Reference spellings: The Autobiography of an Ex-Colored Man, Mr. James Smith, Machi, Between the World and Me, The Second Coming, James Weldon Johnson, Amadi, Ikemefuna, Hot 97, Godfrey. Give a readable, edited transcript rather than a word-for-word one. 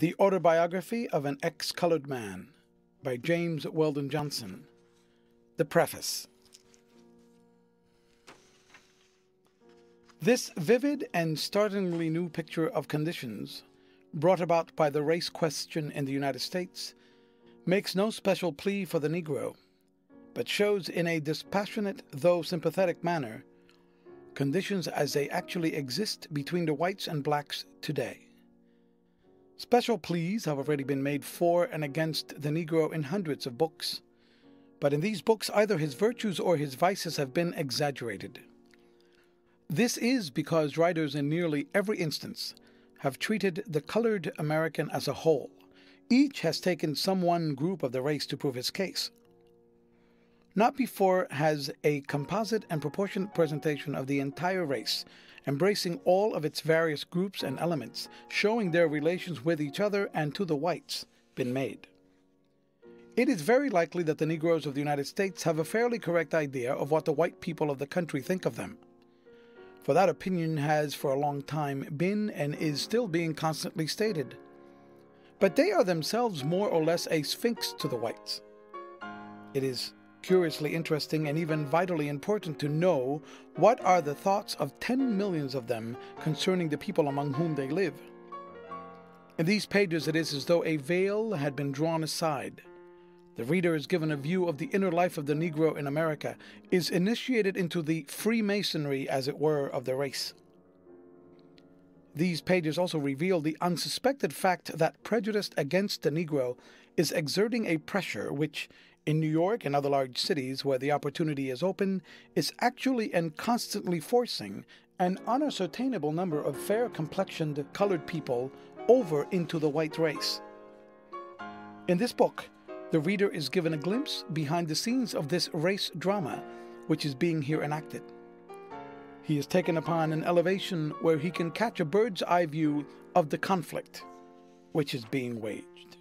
The Autobiography of an Ex-Colored Man by James Weldon Johnson. The Preface. This vivid and startlingly new picture of conditions brought about by the race question in the United States makes no special plea for the Negro, but shows in a dispassionate though sympathetic manner conditions as they actually exist between the whites and blacks today. Special pleas have already been made for and against the Negro in hundreds of books, but in these books either his virtues or his vices have been exaggerated. This is because writers in nearly every instance have treated the colored American as a whole. Each has taken some one group of the race to prove his case. Not before has a composite and proportionate presentation of the entire race, embracing all of its various groups and elements, showing their relations with each other and to the whites, been made. It is very likely that the Negroes of the United States have a fairly correct idea of what the white people of the country think of them, for that opinion has for a long time been and is still being constantly stated. But they are themselves more or less a sphinx to the whites. It is curiously interesting and even vitally important to know what are the thoughts of 10 million of them concerning the people among whom they live. In these pages it is as though a veil had been drawn aside. The reader is given a view of the inner life of the Negro in America, is initiated into the Freemasonry, as it were, of the race. These pages also reveal the unsuspected fact that prejudice against the Negro is exerting a pressure which, in New York and other large cities where the opportunity is open, is actually and constantly forcing an unascertainable number of fair-complexioned colored people over into the white race. In this book, the reader is given a glimpse behind the scenes of this race drama which is being here enacted. He is taken upon an elevation where he can catch a bird's-eye view of the conflict which is being waged.